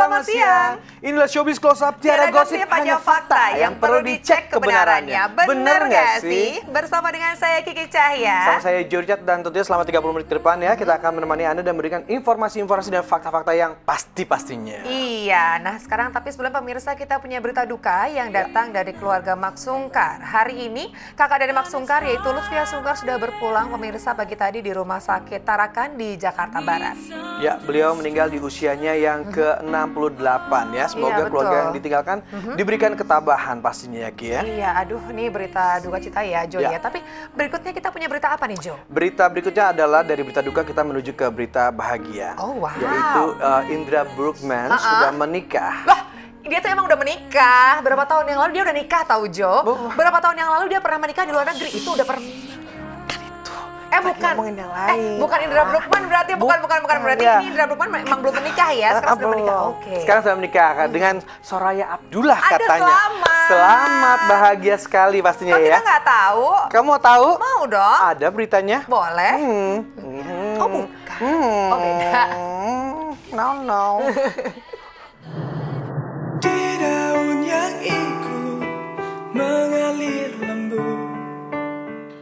selamat siang. Inilah Showbiz Close Up, tiada gosip, hanya fakta yang perlu dicek kebenarannya. Bener nggak sih? Bersama dengan saya Kiki Cahya, sama saya Juryat, dan tentunya selama 30 menit ke depan ya kita akan menemani Anda dan memberikan informasi-informasi dan fakta-fakta yang pasti-pastinya. Iya, nah sekarang tapi sebelum pemirsa kita punya berita duka yang datang dari keluarga Mak Sungkar. Hari ini kakak dari Mak Sungkar yaitu Lutfia Sungkar sudah berpulang pemirsa pagi tadi di rumah sakit Tarakan di Jakarta Barat. Ya, beliau meninggal di usianya yang ke-68 ya. Semoga iya, keluarga yang ditinggalkan diberikan ketabahan pastinya ya Ki ya. Iya, aduh nih berita duka cita ya Jo ya. Tapi berikutnya kita punya berita apa nih Jo? Berita berikutnya adalah dari berita duka kita menuju ke berita bahagia. Oh wow. Yaitu Indra Bruggman sudah menikah. Wah, dia tuh emang udah menikah. Berapa tahun yang lalu dia udah nikah tahu Jo? Berapa tahun yang lalu dia pernah menikah di luar negeri. Itu udah pernah. Bukan Indra Bruggman berarti bukan berarti ini Indra Bruggman memang belum menikah ya, sekarang sudah menikah. Oke. Sekarang sudah menikah dengan Soraya Abdullah katanya. Selamat, bahagia sekali pastinya ya. Kita nggak tahu. Kamu mau tahu? Mau dong. Ada beritanya? Boleh. Oh bukan. Oh beda. No. Di daun yang ikut mengalir lembut.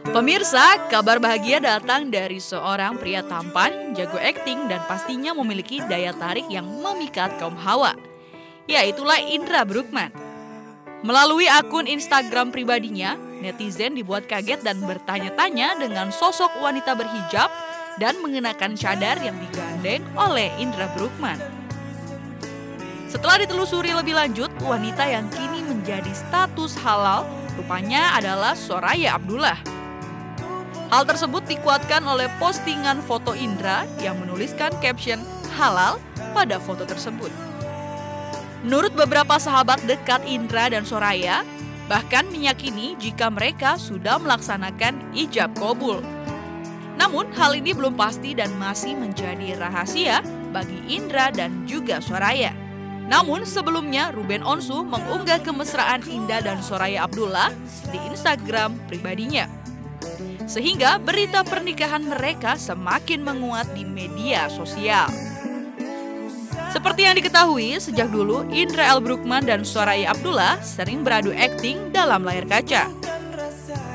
Pemirsa, kabar bahagia datang dari seorang pria tampan, jago akting dan pastinya memiliki daya tarik yang memikat kaum hawa. Yaitulah Indra Bruggman. Melalui akun Instagram pribadinya, netizen dibuat kaget dan bertanya-tanya dengan sosok wanita berhijab dan mengenakan cadar yang digandeng oleh Indra Bruggman. Setelah ditelusuri lebih lanjut, wanita yang kini menjadi status halal rupanya adalah Soraya Abdullah. Hal tersebut dikuatkan oleh postingan foto Indra yang menuliskan caption halal pada foto tersebut. Menurut beberapa sahabat dekat Indra dan Soraya, bahkan meyakini jika mereka sudah melaksanakan ijab kabul. Namun hal ini belum pasti dan masih menjadi rahasia bagi Indra dan juga Soraya. Namun sebelumnya Ruben Onsu mengunggah kemesraan Indra dan Soraya Abdullah di Instagram pribadinya. Sehingga berita pernikahan mereka semakin menguat di media sosial. Seperti yang diketahui, sejak dulu Indra Bruggman dan Soraya Abdullah sering beradu akting dalam layar kaca.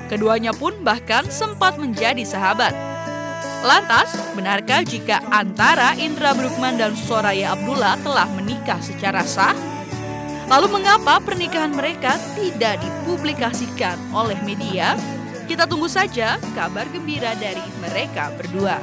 Keduanya pun bahkan sempat menjadi sahabat. Lantas, benarkah jika antara Indra Bruggman dan Soraya Abdullah telah menikah secara sah? Lalu mengapa pernikahan mereka tidak dipublikasikan oleh media? Kita tunggu saja kabar gembira dari mereka berdua.